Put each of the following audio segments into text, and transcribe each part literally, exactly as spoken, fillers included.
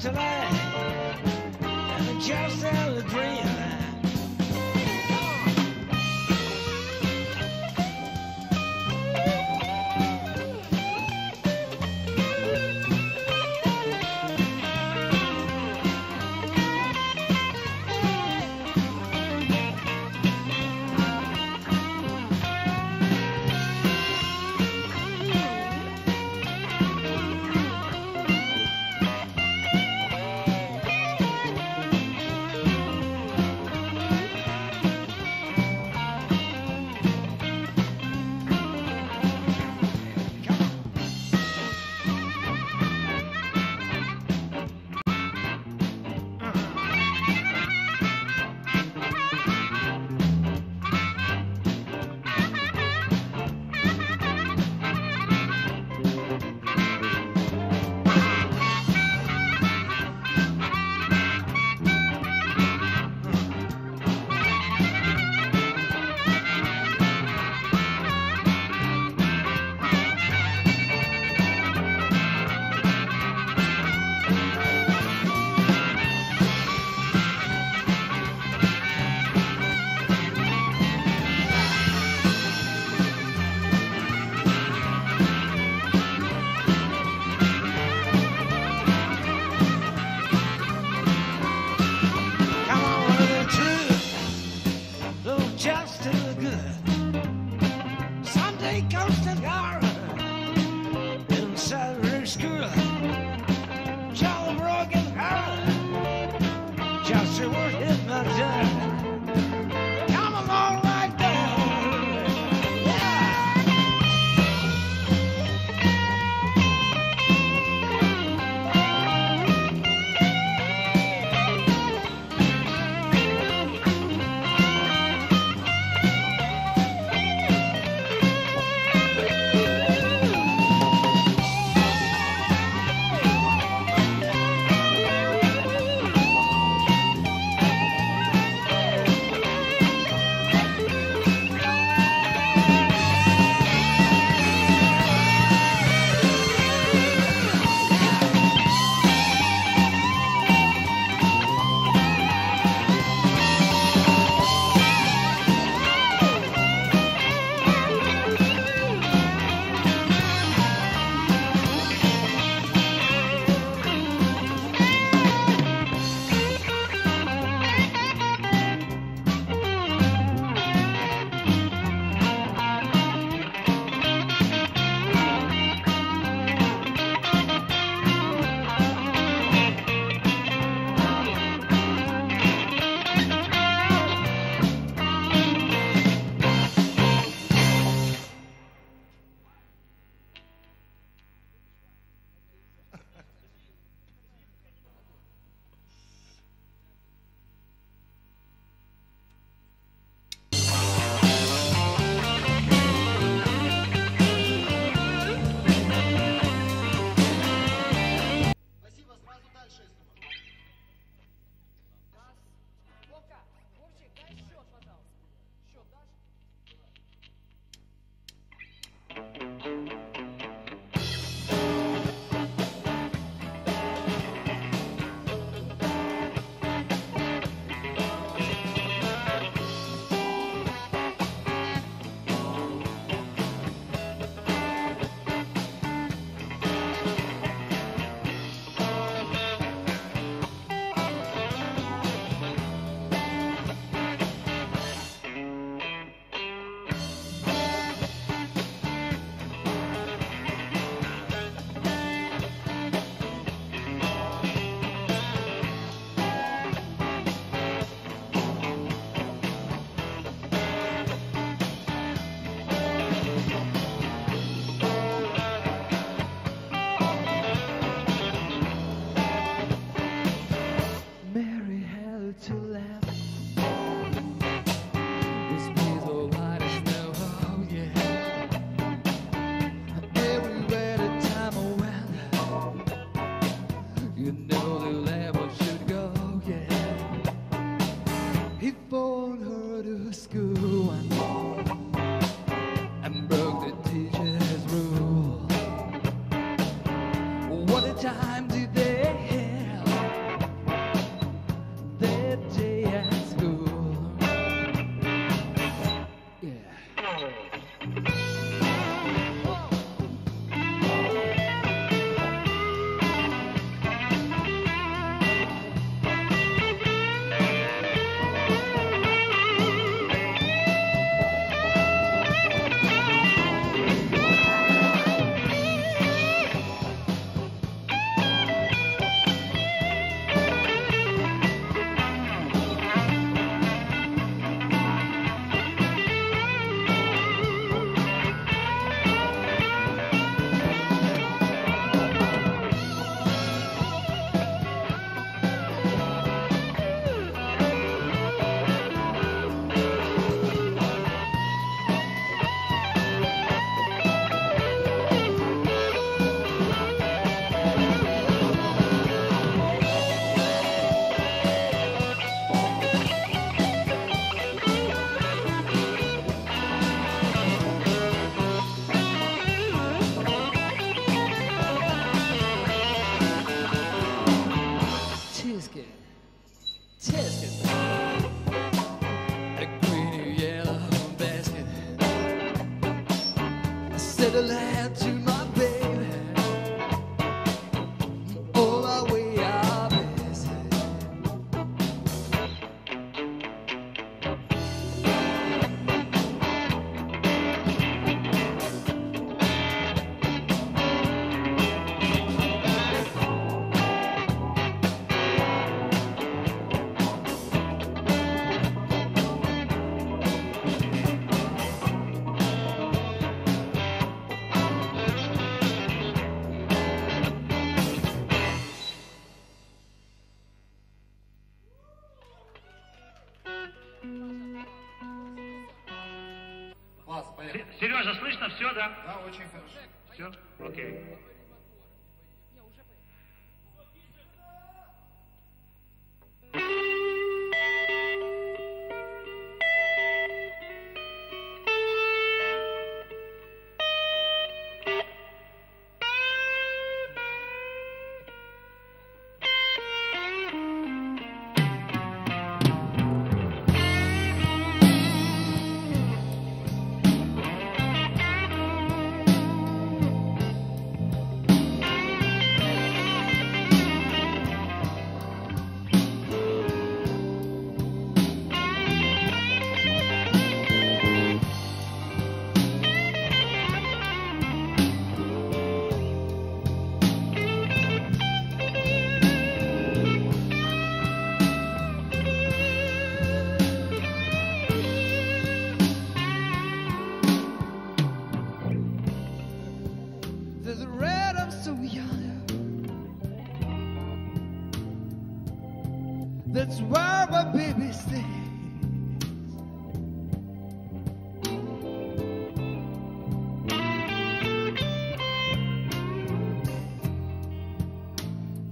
tonight, and the just and the dream. What a time did they have? Сережа, слышно все, да? Да, очень хорошо. Все? Окей. That's why my baby stays.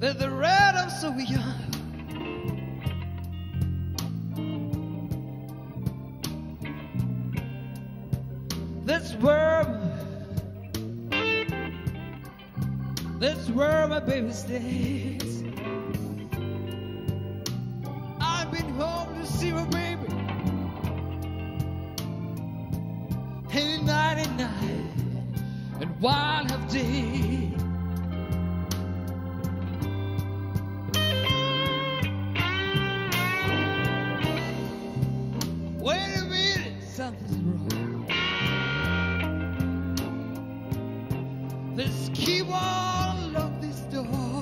There's the red of so young. That's where, that's where my baby stays. Home to see my baby any night and night and wild half day. Wait a minute, something's wrong. Let's keep on lock this door.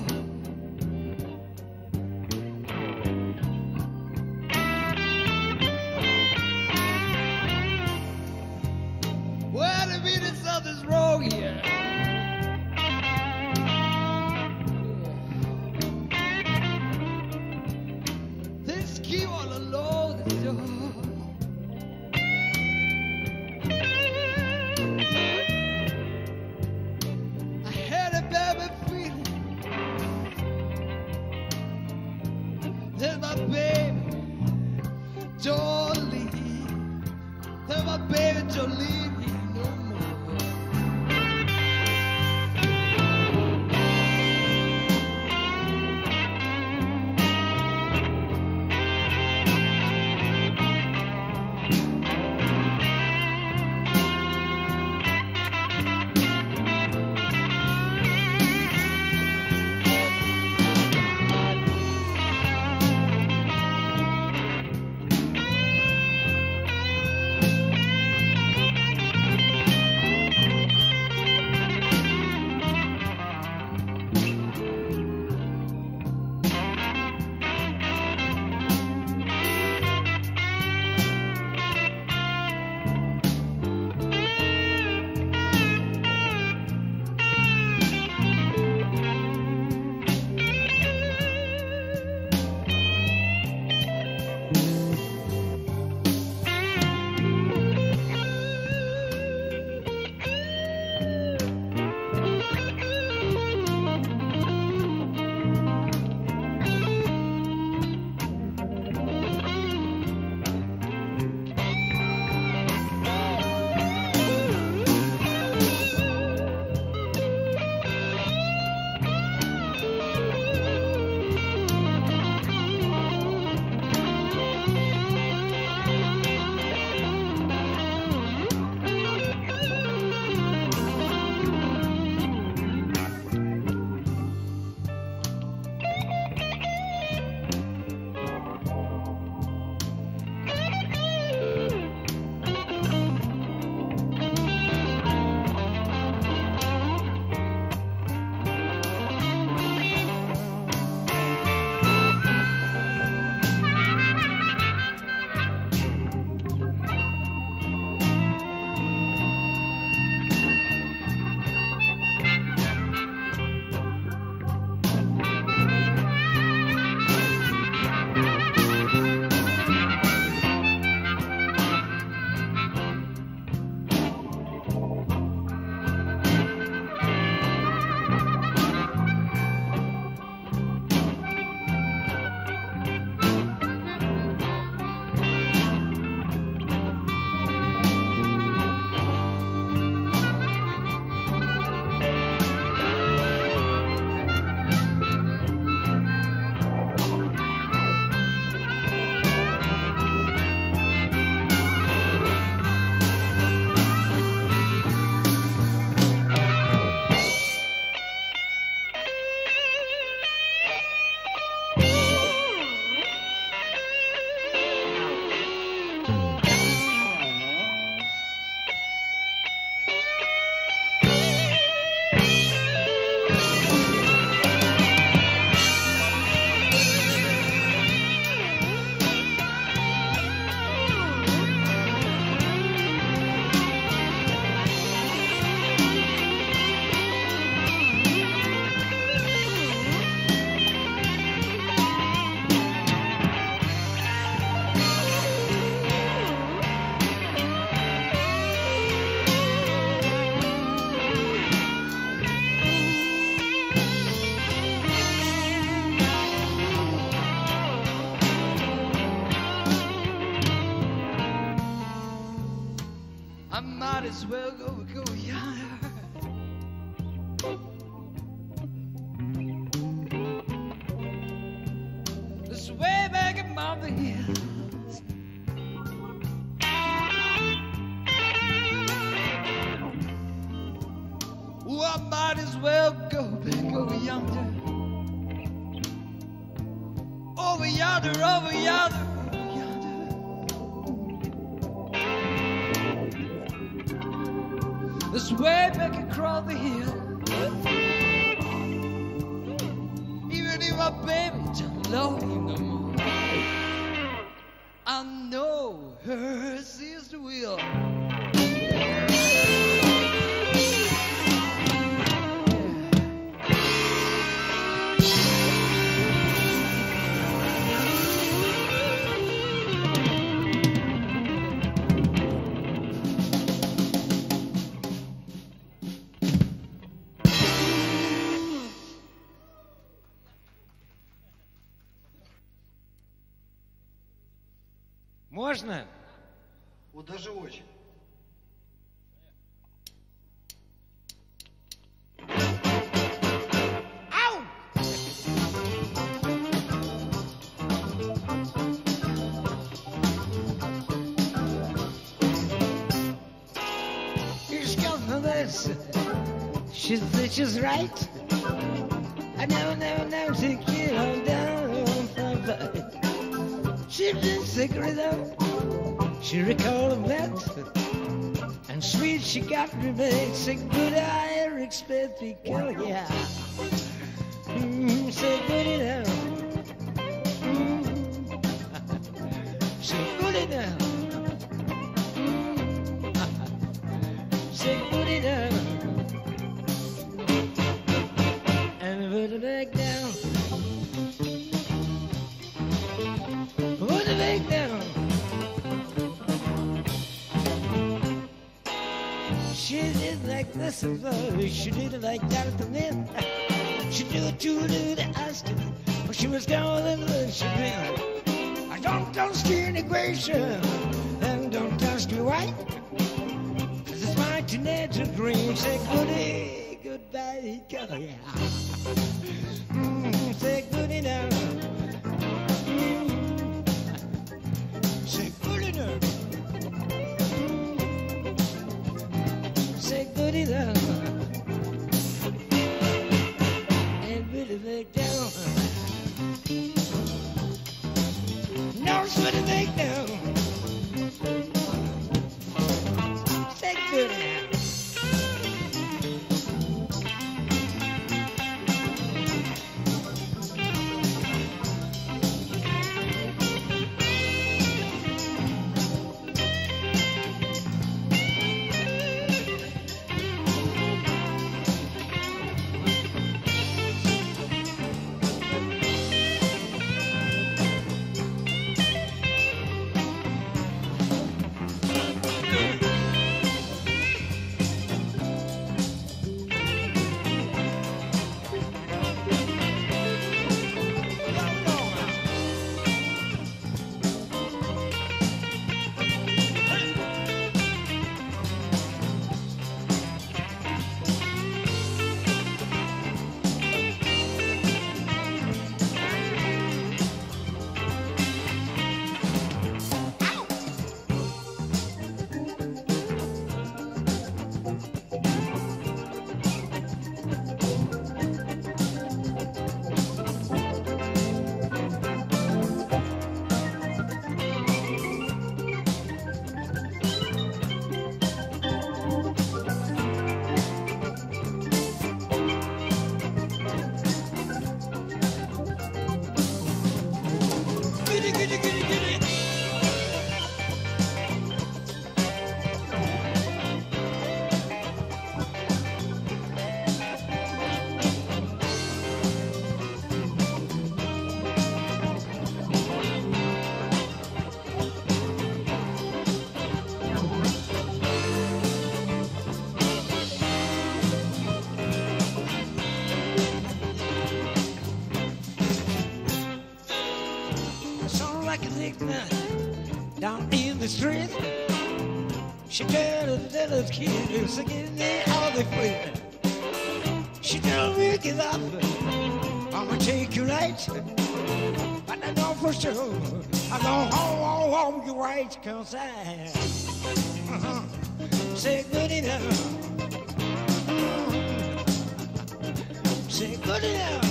Something's wrong here. This key all along the door. I had a baby feeling that my baby Jolene, that my baby Jolene. as well go, go yonder. It's way back among the hills. I might as well go back over yonder. Over yonder, over yonder, over yonder. This way back across the hill. Even if my baby don't love me no more, I know her sister will. Можно? Вот даже очень. She's got no this. She said she's right. I never, never, never take it all down. She didn't secret out. She recalled that, and sweet she got me made. Say good, I expect to kill ya. Say good enough. Say good enough. Say good enough. And put it back down. She did like this and love. She did like that and then she do it to the ask. But she was down in the she did. I don't trust you in equation and don't trust you right. Cause it's my teenager dream. Say goodie, goodbye, girl, yeah. Mm, say goodie now. Say goodie now. Say good enough and put it back down. No, put it back down. Say good down in the street, She got a little kid, so give me all the freedom. She told me give up, I'ma take you right. But I know for sure, I know how long you right, cause I uh-huh, say good enough. Say good enough.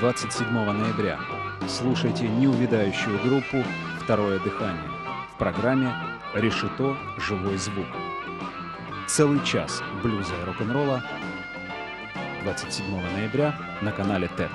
двадцать седьмого ноября. Слушайте неувядающую группу «Второе дыхание» в программе «Решето. Живой звук». Целый час блюза и рок-н-ролла двадцать седьмого ноября на канале ТЕТ.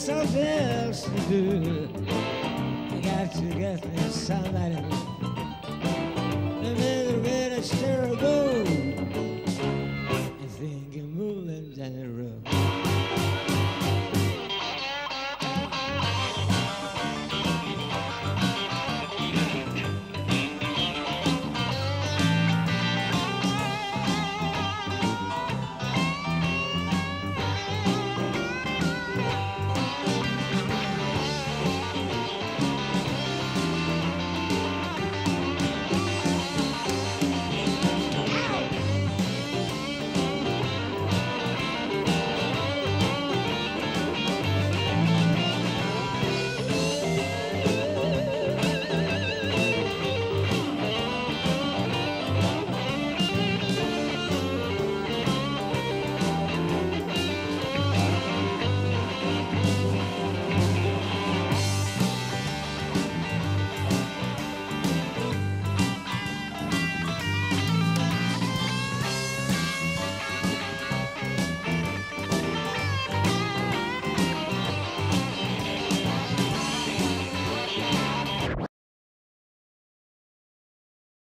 Something else to do. I got to get me somebody.